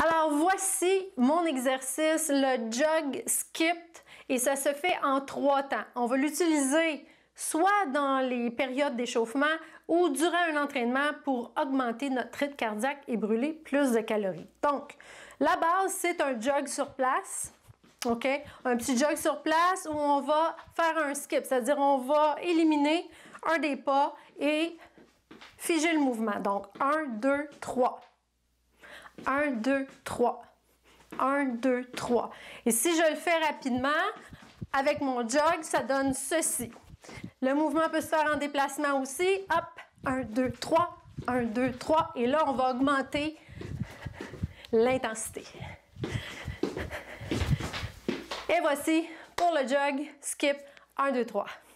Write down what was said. Alors voici mon exercice, le jog skipped, et ça se fait en 3 temps. On va l'utiliser soit dans les périodes d'échauffement ou durant un entraînement pour augmenter notre rythme cardiaque et brûler plus de calories. Donc, la base, c'est un jog sur place. OK? Un petit jog sur place où on va faire un skip, c'est-à-dire on va éliminer un des pas et figer le mouvement. Donc, 1, 2, 3. 1, 2, 3. 1, 2, 3. Et si je le fais rapidement, avec mon jog, ça donne ceci. Le mouvement peut se faire en déplacement aussi. Hop! 1, 2, 3. 1, 2, 3. Et là, on va augmenter l'intensité. Et voici pour le jog, skip, 1, 2, 3.